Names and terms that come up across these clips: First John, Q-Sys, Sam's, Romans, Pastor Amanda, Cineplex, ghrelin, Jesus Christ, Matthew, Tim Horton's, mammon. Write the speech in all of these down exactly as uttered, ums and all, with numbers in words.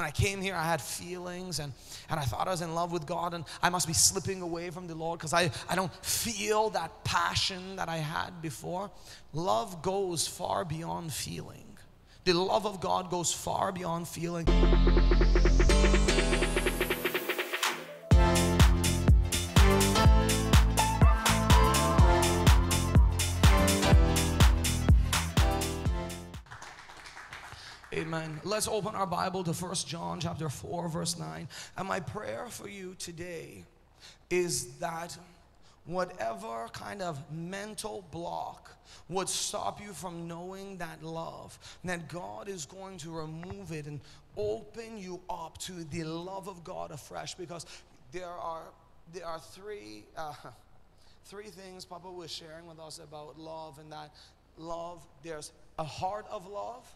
When I came here, I had feelings, and, and I thought I was in love with God, and I must be slipping away from the Lord because I, I don't feel that passion that I had before. Love goes far beyond feeling. The love of God goes far beyond feeling. Amen. Let's open our Bible to First John chapter four, verse nine. And my prayer for you today is that whatever kind of mental block would stop you from knowing that love, that God is going to remove it and open you up to the love of God afresh. Because there are, there are three, uh, three things Papa was sharing with us about love, and that love, there's a heart of love,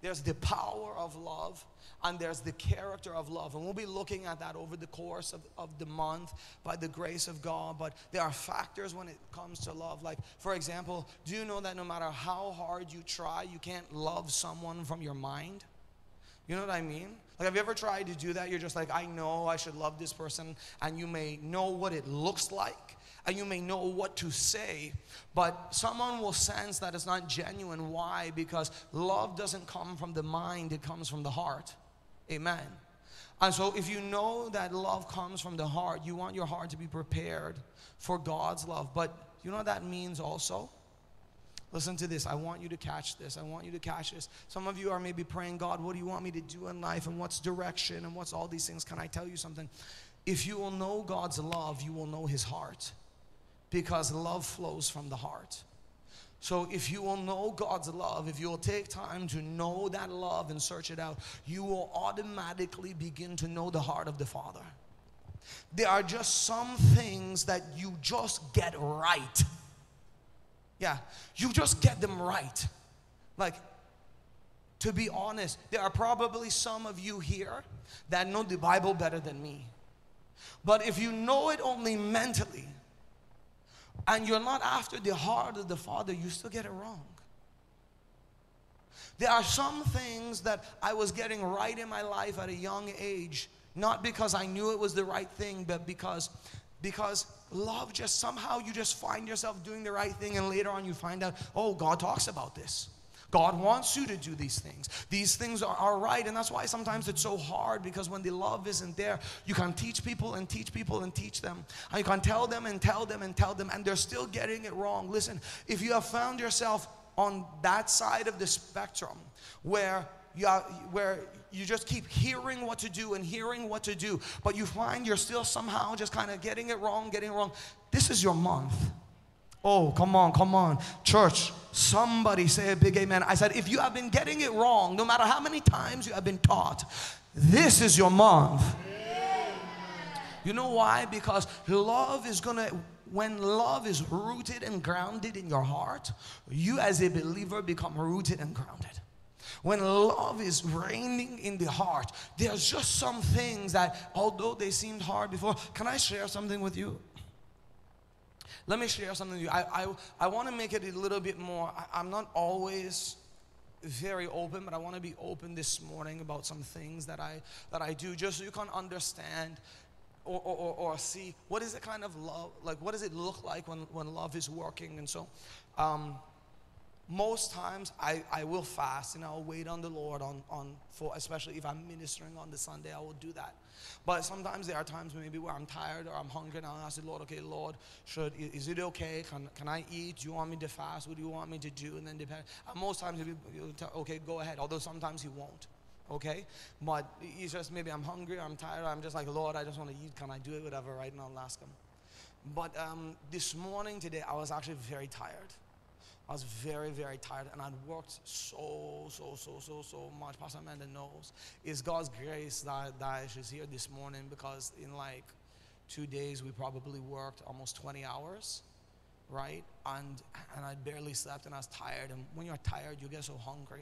there's the power of love, and there's the character of love. And we'll be looking at that over the course of, of the month by the grace of God. But there are factors when it comes to love. Like, for example, do you know that no matter how hard you try, you can't love someone from your mind? You know what I mean? Like, have you ever tried to do that? You're just like, I know I should love this person. And you may know what it looks like, and you may know what to say, but someone will sense that it's not genuine. Why? Because love doesn't come from the mind, it comes from the heart. Amen. And so if you know that love comes from the heart, you want your heart to be prepared for God's love. But you know what that means also? Listen to this. I want you to catch this. I want you to catch this. Some of you are maybe praying, God, what do you want me to do in life? And what's direction? And what's all these things? Can I tell you something? If you will know God's love, you will know his heart. Because love flows from the heart. So if you will know God's love, if you will take time to know that love and search it out, you will automatically begin to know the heart of the Father. There are just some things that you just get right. Yeah, you just get them right. Like, to be honest, there are probably some of you here that know the Bible better than me. But if you know it only mentally, and you're not after the heart of the Father, you still get it wrong. There are some things that I was getting right in my life at a young age, not because I knew it was the right thing, but because, because love just somehow you just find yourself doing the right thing, and later on you find out, oh, God talks about this. God wants you to do these things. These things are, are right, and that's why sometimes it's so hard, because when the love isn't there, you can teach people and teach people and teach them. And you can tell them and tell them and tell them, and they're still getting it wrong. Listen, if you have found yourself on that side of the spectrum where you, are, where you just keep hearing what to do and hearing what to do, but you find you're still somehow just kind of getting it wrong, getting it wrong, this is your month. Oh, come on, come on. Church, somebody say a big amen. I said, if you have been getting it wrong, no matter how many times you have been taught, this is your month. Yeah. You know why? Because love is going to, when love is rooted and grounded in your heart, you as a believer become rooted and grounded. When love is reigning in the heart, there's just some things that, although they seemed hard before, can I share something with you? Let me share something with you. I, I, I want to make it a little bit more. I, I'm not always very open, but I want to be open this morning about some things that I, that I do, just so you can understand or, or, or see what is the kind of love, like what does it look like when, when love is working. And so um, most times I, I will fast and I'll wait on the Lord, on, on for especially if I'm ministering on the Sunday, I will do that. But sometimes there are times maybe where I'm tired or I'm hungry, and I'll ask the Lord, okay, Lord, should, is it okay? Can, can I eat? Do you want me to fast? What do you want me to do? And then depend. And most times he'll tell, okay, go ahead, although sometimes he won't, okay? But it's just maybe I'm hungry, I'm tired, I'm just like, Lord, I just want to eat. Can I do it? Whatever, right? And I'll ask him. But um, this morning, today, I was actually very tired. I was very, very tired, and I'd worked so, so, so, so, so much. Pastor Amanda knows. It's God's grace that, that she's here this morning, because in like two days, we probably worked almost twenty hours, right? And, and I barely slept, and I was tired. And when you're tired, you get so hungry.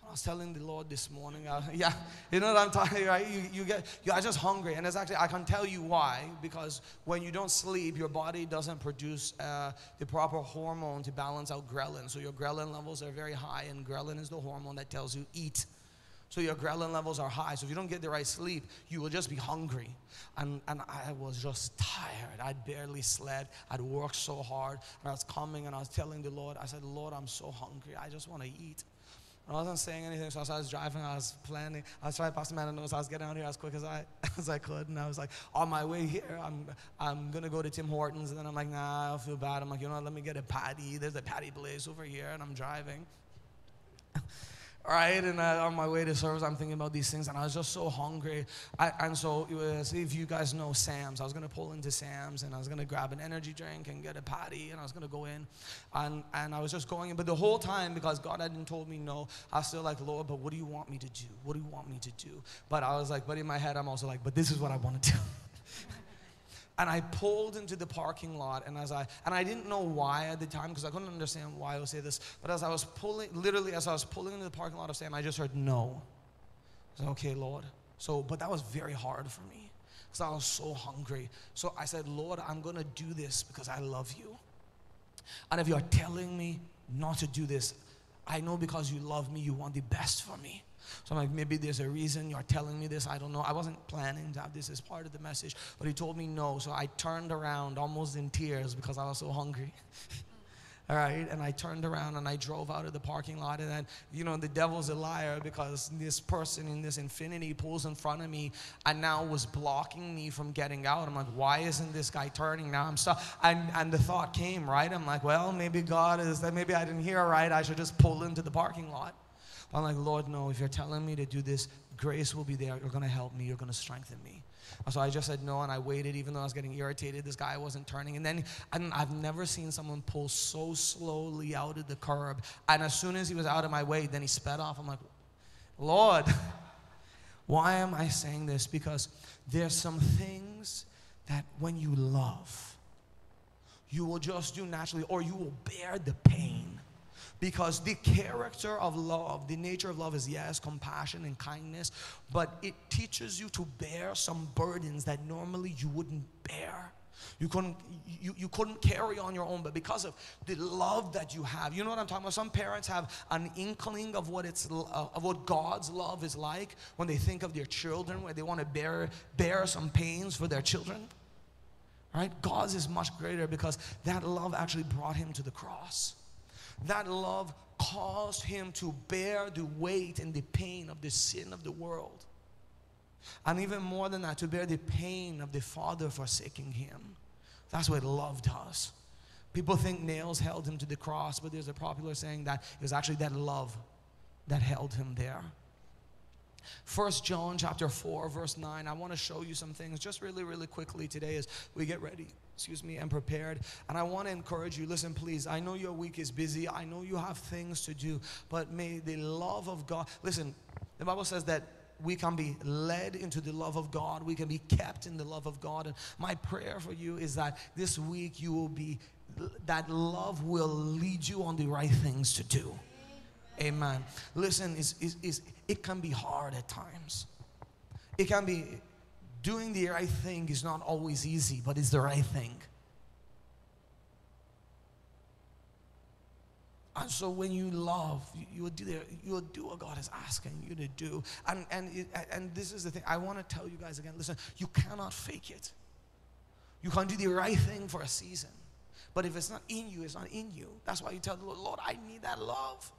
And I was telling the Lord this morning, I, yeah, you know what I'm talking about, right? You, you get, you are just hungry. And it's actually, I can tell you why, because when you don't sleep, your body doesn't produce uh, the proper hormone to balance out ghrelin. So your ghrelin levels are very high, and ghrelin is the hormone that tells you eat. So your ghrelin levels are high. So if you don't get the right sleep, you will just be hungry. And, and I was just tired. I barely slept. I'd worked so hard. And I was coming and I was telling the Lord, I said, Lord, I'm so hungry. I just want to eat. And I wasn't saying anything. So as I was driving, I was planning. I was trying to pass the man and notes. I was getting out here as quick as I, as I could. And I was like, on my way here, I'm, I'm going to go to Tim Horton's. And then I'm like, nah, I don't feel bad. I'm like, you know what, let me get a patty. There's a patty place over here. And I'm driving. Right, and I, on my way to service, I'm thinking about these things, and I was just so hungry. I, and so, it was, if you guys know Sam's, I was going to pull into Sam's, and I was going to grab an energy drink and get a patty, and I was going to go in, and, and I was just going in. But the whole time, because God hadn't told me no, I was still like, Lord, but what do you want me to do? What do you want me to do? But I was like, but in my head, I'm also like, but this is what I want to do. And I pulled into the parking lot, and as I and I didn't know why at the time, because I couldn't understand why I would say this. But as I was pulling, literally as I was pulling into the parking lot of Sam, I just heard no. I said, okay, Lord. So, but that was very hard for me, because I was so hungry. So I said, Lord, I'm gonna do this because I love you. And if you're telling me not to do this, I know because you love me, you want the best for me. So I'm like, maybe there's a reason you're telling me this. I don't know. I wasn't planning to have this as part of the message, but he told me no. So I turned around almost in tears because I was so hungry. All right. And I turned around and I drove out of the parking lot. And then, you know, the devil's a liar, because this person in this infinity pulls in front of me and now was blocking me from getting out. I'm like, why isn't this guy turning? Now I'm stuck. And, and the thought came, right? I'm like, well, maybe God is that. Maybe I didn't hear right. I should just pull into the parking lot. I'm like, Lord, no, if you're telling me to do this, grace will be there. You're going to help me. You're going to strengthen me. So I just said no, and I waited, even though I was getting irritated. This guy wasn't turning. And then and I've never seen someone pull so slowly out of the curb. And as soon as he was out of my way, then he sped off. I'm like, Lord, why am I saying this? Because there's some things that when you love, you will just do naturally, or you will bear the pain. Because the character of love, the nature of love is, yes, compassion and kindness, but it teaches you to bear some burdens that normally you wouldn't bear. You couldn't, you, you couldn't carry on your own, but because of the love that you have, you know what I'm talking about? Some parents have an inkling of what it's, uh, of what God's love is like when they think of their children, where they want to bear, bear some pains for their children, right? God's is much greater, because that love actually brought him to the cross. That love caused him to bear the weight and the pain of the sin of the world. And even more than that, to bear the pain of the Father forsaking him. That's what love does. People think nails held him to the cross, but there's a popular saying that it was actually that love that held him there. First John chapter four, verse nine. I want to show you some things just really, really quickly today as we get ready, excuse me, and prepared. And I want to encourage you, listen, please, I know your week is busy. I know you have things to do, but may the love of God, listen, the Bible says that we can be led into the love of God. We can be kept in the love of God. And my prayer for you is that this week you will be, that love will lead you on the right things to do. Amen. Listen, it's, it's, it's, it can be hard at times. It can be, doing the right thing is not always easy, but it's the right thing. And so when you love, you, you, will, do the, you will do what God is asking you to do. And, and, it, and this is the thing. I want to tell you guys again, listen, you cannot fake it. You can do the right thing for a season. But if it's not in you, it's not in you. That's why you tell the Lord, Lord, I need that love.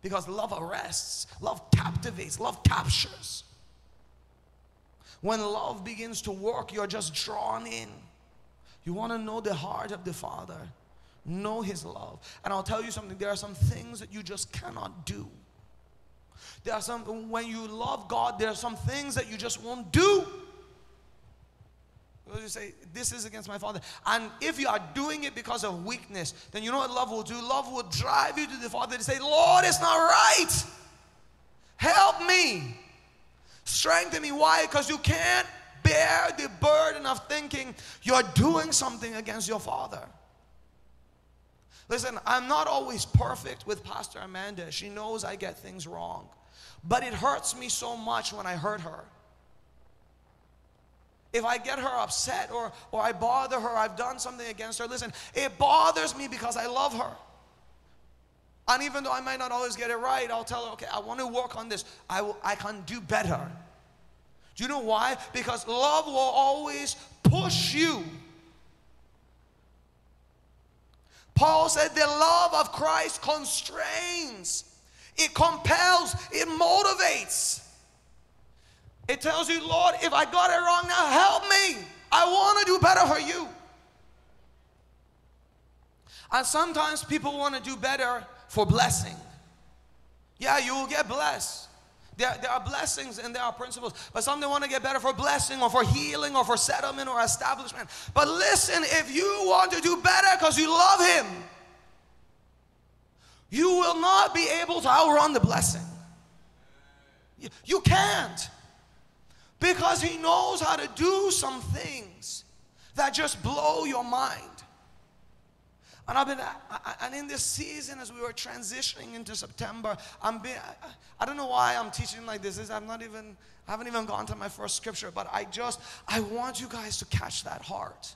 Because love arrests, love captivates, love captures. When love begins to work, you're just drawn in. You want to know the heart of the Father. Know His love. And I'll tell you something, there are some things that you just cannot do. There are some, when you love God, there are some things that you just won't do. You say, this is against my Father. And if you are doing it because of weakness, then you know what love will do? Love will drive you to the Father to say, Lord, it's not right. Help me. Strengthen me. Why? Because you can't bear the burden of thinking you're doing something against your Father. Listen, I'm not always perfect with Pastor Amanda. She knows I get things wrong. But it hurts me so much when I hurt her. If I get her upset or, or I bother her, I've done something against her. Listen, it bothers me because I love her. And even though I might not always get it right, I'll tell her, okay, I want to work on this. I, will, I can do better. Do you know why? Because love will always push you. Paul said the love of Christ constrains. It compels. It motivates. It tells you, Lord, if I got it wrong now, help me. I want to do better for you. And sometimes people want to do better for blessing. Yeah, you will get blessed. There, there are blessings and there are principles. But some they want to get better for blessing or for healing or for settlement or establishment. But listen, if you want to do better because you love Him, you will not be able to outrun the blessing. You, you can't. Because He knows how to do some things that just blow your mind. And I've been, and in this season, as we were transitioning into September, I'm being, I don't know why I'm teaching like this. I'm not even, I haven't even gone to my first scripture, but I just, I want you guys to catch that heart.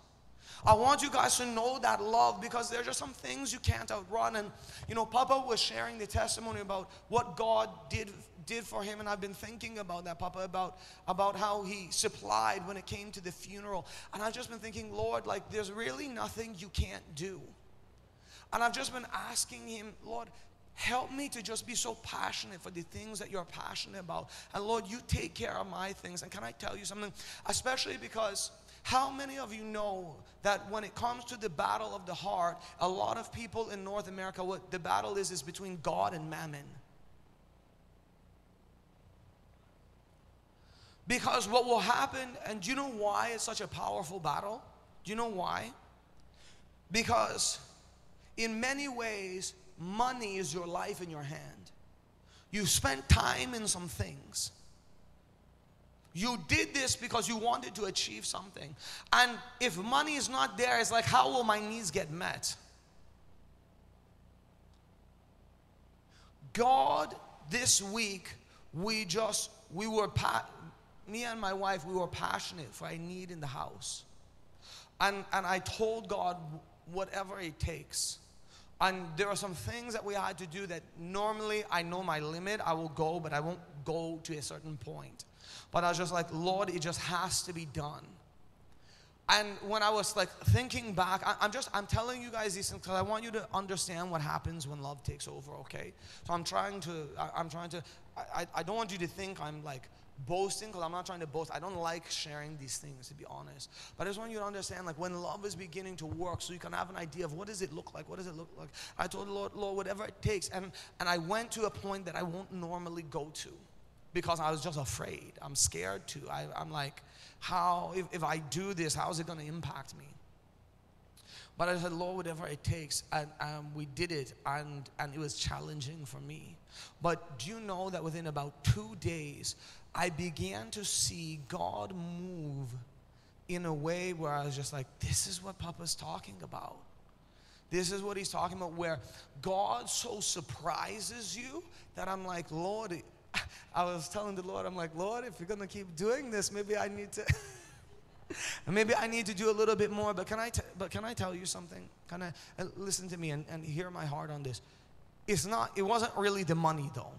I want you guys to know that love, because there are just some things you can't outrun. And, you know, Papa was sharing the testimony about what God did did for him, and I've been thinking about that, Papa, about, about how He supplied when it came to the funeral. And I've just been thinking, Lord, like, there's really nothing You can't do. And I've just been asking Him, Lord, help me to just be so passionate for the things that You're passionate about. And Lord, You take care of my things. And can I tell you something? Especially because how many of you know that when it comes to the battle of the heart, a lot of people in North America, what the battle is, is between God and mammon. Because what will happen, and do you know why it's such a powerful battle? Do you know why? Because in many ways, money is your life in your hand. You spent time in some things. You did this because you wanted to achieve something. And if money is not there, it's like, how will my needs get met? God, this week, we just, we were, pa me and my wife, we were passionate for a need in the house. And, and I told God, whatever it takes. And there are some things that we had to do that normally I know my limit. I will go, but I won't go to a certain point. But I was just like, Lord, it just has to be done. And when I was like thinking back, I, I'm just, I'm telling you guys these things because I want you to understand what happens when love takes over, okay? So I'm trying to, I, I'm trying to, I, I don't want you to think I'm like boasting, because I'm not trying to boast. I don't like sharing these things, to be honest. But I just want you to understand, like, when love is beginning to work, so you can have an idea of what does it look like, what does it look like. I told the Lord, Lord, whatever it takes. And, and I went to a point that I won't normally go to because I was just afraid. I'm scared to. I, I'm like, how, if, if I do this, how is it going to impact me? But I said, Lord, whatever it takes, and um, we did it, and, and it was challenging for me. But do you know that within about two days, I began to see God move in a way where I was just like, this is what Papa's talking about. This is what he's talking about, where God so surprises you that I'm like, Lord, I was telling the Lord, I'm like, Lord, if you're going to keep doing this, maybe I need to... Maybe I need to do a little bit more, but can I, t but can I tell you something? Can I, uh, listen to me and, and hear my heart on this. It's not, it wasn't really the money though,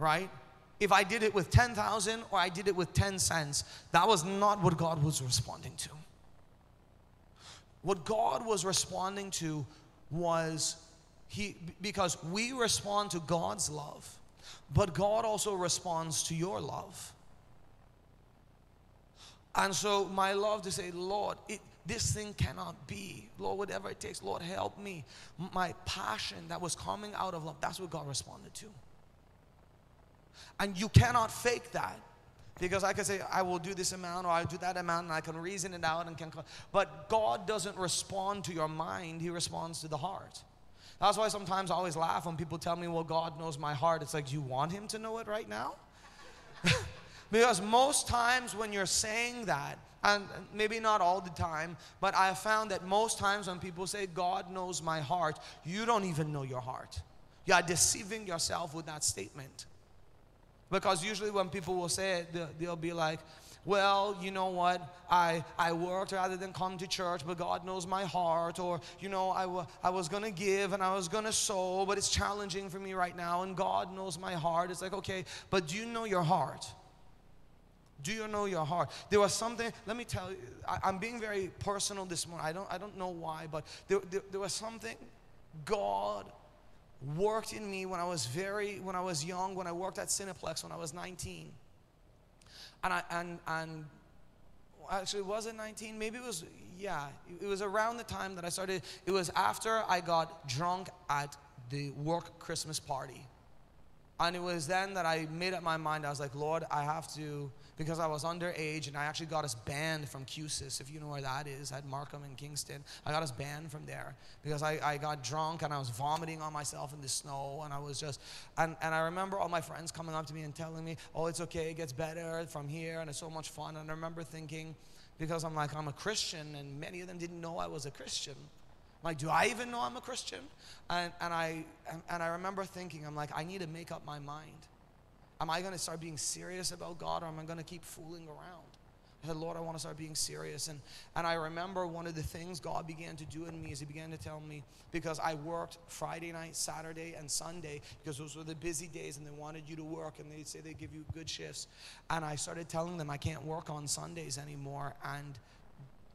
right? If I did it with ten thousand or I did it with ten cents, that was not what God was responding to. What God was responding to was, he, because we respond to God's love, but God also responds to your love. And so my love to say, Lord, it, this thing cannot be. Lord, whatever it takes, Lord, help me. My passion that was coming out of love, that's what God responded to. And you cannot fake that. Because I can say, I will do this amount or I'll do that amount, and I can reason it out. and can. But God doesn't respond to your mind. He responds to the heart. That's why sometimes I always laugh when people tell me, well, God knows my heart. It's like, you want Him to know it right now? Because most times when you're saying that, and maybe not all the time, but I found that most times when people say, God knows my heart, you don't even know your heart. You are deceiving yourself with that statement. Because usually when people will say it, they'll be like, well, you know what, I, I worked rather than come to church, but God knows my heart. Or, you know, I, w I was going to give and I was going to sow, but it's challenging for me right now, and God knows my heart. It's like, okay, but do you know your heart? Do you know your heart? There was something, let me tell you, I, I'm being very personal this morning. I don't, I don't know why, but there, there, there was something God worked in me when I was very, when I was young, when I worked at Cineplex when I was nineteen. And I, and, and actually was it nineteen? Maybe it was, yeah, it was around the time that I started, it was after I got drunk at the work Christmas party. And it was then that I made up my mind. I was like, Lord, I have to, because I was underage, and I actually got us banned from Q-Sys, if you know where that is, at Markham and Kingston. I got us banned from there because I, I got drunk and I was vomiting on myself in the snow, and I was just, and, and I remember all my friends coming up to me and telling me, oh, it's okay, it gets better from here, and it's so much fun. And I remember thinking, because I'm like, I'm a Christian, and many of them didn't know I was a Christian. Like, do I even know I'm a Christian? And, and, I, and, and I remember thinking, I'm like, I need to make up my mind. Am I going to start being serious about God, or am I going to keep fooling around? I said, Lord, I want to start being serious. And, and I remember one of the things God began to do in me is he began to tell me, because I worked Friday night, Saturday, and Sunday, because those were the busy days, and they wanted you to work, and they'd say they give you good shifts. And I started telling them I can't work on Sundays anymore. And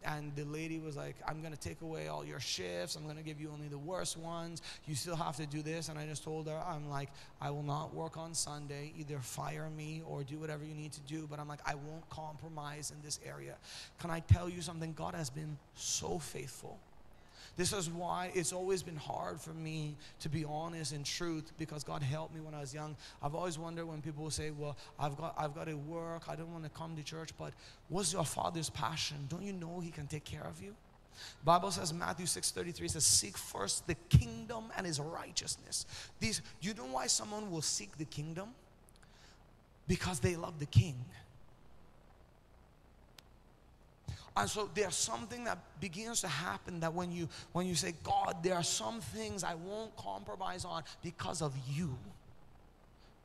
And the lady was like, I'm going to take away all your shifts. I'm going to give you only the worst ones. You still have to do this. And I just told her, I'm like, I will not work on Sunday. Either fire me or do whatever you need to do. But I'm like, I won't compromise in this area. Can I tell you something? God has been so faithful. This is why it's always been hard for me to be honest and truth, because God helped me when I was young. I've always wondered when people say, well, I've got, I've got to work, I don't want to come to church. But what's your Father's passion? Don't you know he can take care of you? The Bible says, Matthew six thirty-three says, seek first the kingdom and his righteousness. These, you know why someone will seek the kingdom? Because they love the king. And so there's something that begins to happen, that when you, when you say, God, there are some things I won't compromise on because of you.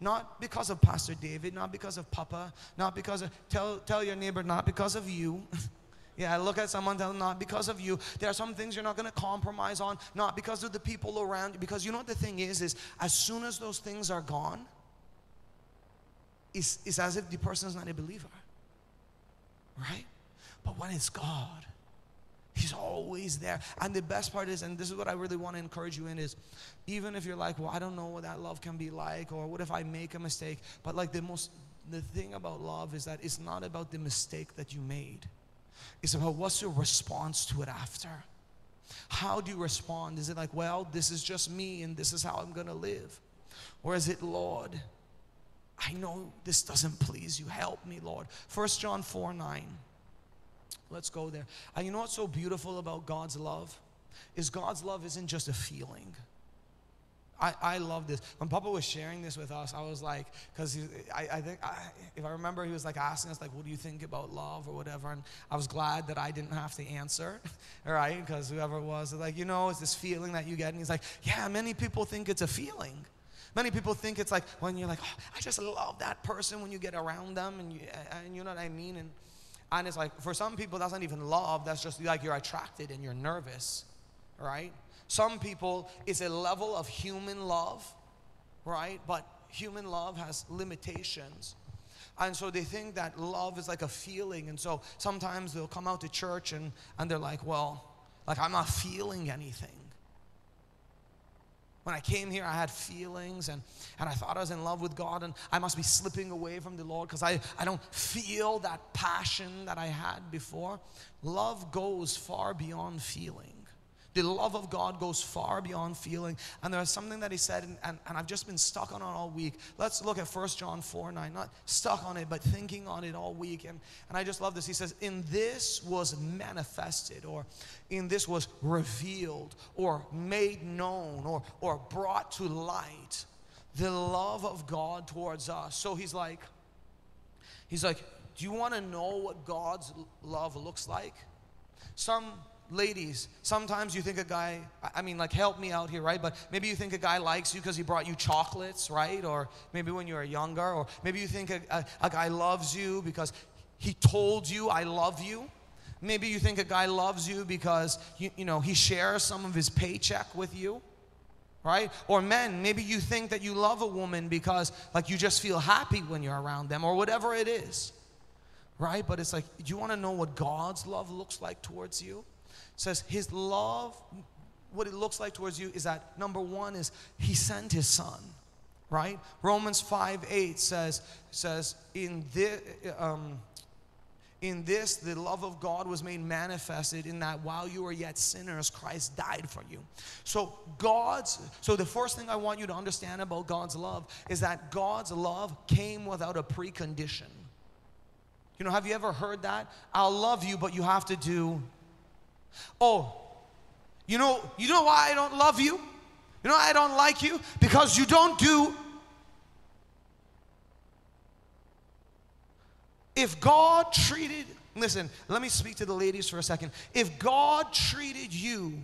Not because of Pastor David, not because of Papa, not because of, tell, tell your neighbor, not because of you. Yeah, look at someone, tell them, not because of you. There are some things you're not going to compromise on, not because of the people around you. Because you know what the thing is, is as soon as those things are gone, it's, it's as if the person's not a believer, right? But when it's God, he's always there. And the best part is, and this is what I really want to encourage you in, is even if you're like, well, I don't know what that love can be like, or what if I make a mistake? But like the most, the thing about love is that it's not about the mistake that you made. It's about what's your response to it after. How do you respond? Is it like, well, this is just me and this is how I'm going to live? Or is it, Lord, I know this doesn't please you. Help me, Lord. First John four nine. Let's go there. And you know what's so beautiful about God's love? Is God's love isn't just a feeling. I, I love this. When Papa was sharing this with us, I was like, because I, I think, I, if I remember, he was like asking us, like, what do you think about love or whatever? And I was glad that I didn't have to answer, all right? Because whoever it was, like, you know, it's this feeling that you get. And he's like, yeah, many people think it's a feeling. Many people think it's like when you're like, oh, I just love that person when you get around them. And you, and you know what I mean? And And it's like, for some people, that's not even love. That's just like you're attracted and you're nervous, right? Some people, it's a level of human love, right? But human love has limitations. And so they think that love is like a feeling. And so sometimes they'll come out to church and, and they're like, well, like I'm not feeling anything. When I came here, I had feelings, and, and I thought I was in love with God, and I must be slipping away from the Lord because I, I don't feel that passion that I had before. Love goes far beyond feeling. The love of God goes far beyond feeling. And there's something that he said, and, and, and I've just been stuck on it all week. Let's look at First John four nine. Not stuck on it, but thinking on it all week. And, and I just love this. He says, in this was manifested, or in this was revealed, or made known, or, or brought to light, the love of God towards us. So he's like, he's like, do you want to know what God's love looks like? Some ladies, sometimes you think a guy, I mean, like, help me out here, right? But maybe you think a guy likes you because he brought you chocolates, right? Or maybe when you were younger, or maybe you think a, a, a guy loves you because he told you, I love you. Maybe you think a guy loves you because, you, you know, he shares some of his paycheck with you, right? Or men, maybe you think that you love a woman because, like, you just feel happy when you're around them or whatever it is, right? But it's like, you want to know what God's love looks like towards you? It says his love, what it looks like towards you is that, number one, is he sent his son, right? Romans five eight says, says in, this, um, in this the love of God was made manifested in that while you were yet sinners, Christ died for you. So God's, so the first thing I want you to understand about God's love is that God's love came without a precondition. You know, have you ever heard that? I'll love you, but you have to do. Oh, you know, you know why I don't love you? You know why I don't like you? Because you don't do. If God treated, listen, let me speak to the ladies for a second. If God treated you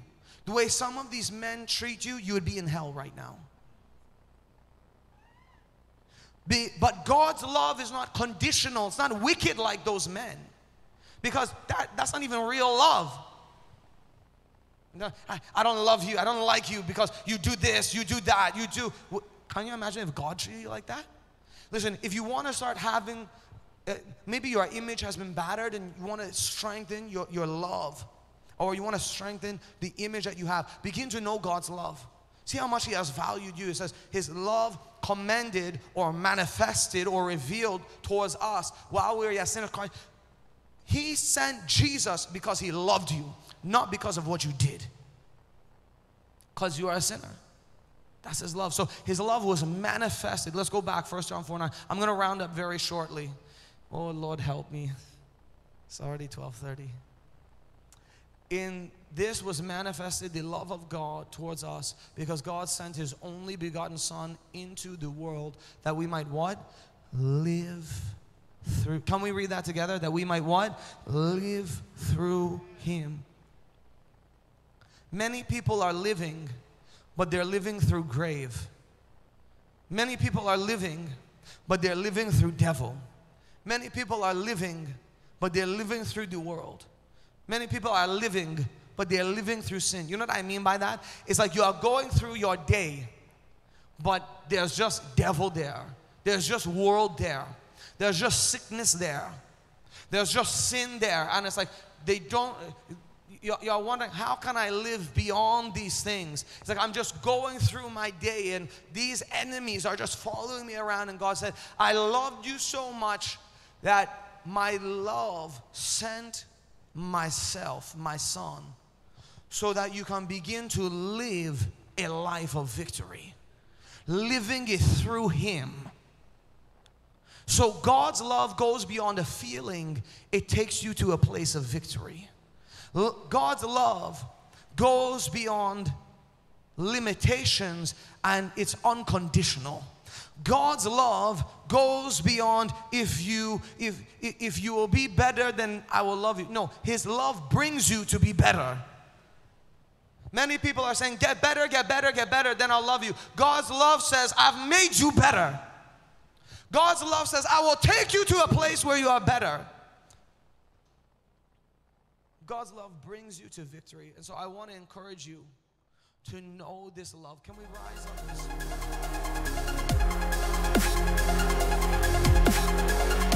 the way some of these men treat you, you would be in hell right now. Be, but God's love is not conditional. It's not wicked like those men. Because that, that's not even real love. No, I, I don't love you. I don't like you because you do this, you do that, you do. Can you imagine if God treated you like that? Listen, if you want to start having, uh, maybe your image has been battered and you want to strengthen your, your love, or you want to strengthen the image that you have, begin to know God's love. See how much he has valued you. It says his love commended or manifested or revealed towards us while we were yet sinners. He sent Jesus because he loved you, not because of what you did, because you are a sinner. That's his love. So his love was manifested. Let's go back, First John four nine. I'm going to round up very shortly. Oh, Lord, help me. It's already twelve thirty. In this was manifested the love of God towards us, because God sent his only begotten Son into the world that we might what? Live through. Can we read that together? That we might what? Live through him. Many people are living, but they're living through grave. Many people are living, but they're living through devil. Many people are living, but they're living through the world. Many people are living, but they're living through sin. You know what I mean by that? It's like you are going through your day, but there's just devil there. There's just world there. There's just sickness there. There's just sin there. And it's like they don't, you're wondering, how can I live beyond these things? It's like I'm just going through my day and these enemies are just following me around. And God said, I loved you so much that my love sent myself, my son, so that you can begin to live a life of victory. Living it through him. So God's love goes beyond a feeling. It takes you to a place of victory. God's love goes beyond limitations and it's unconditional. God's love goes beyond if you, if, if you will be better, then I will love you. No, his love brings you to be better. Many people are saying, get better, get better, get better, then I'll love you. God's love says, I've made you better. God's love says, I will take you to a place where you are better. God's love brings you to victory. And so I want to encourage you to know this love. Can we rise up this?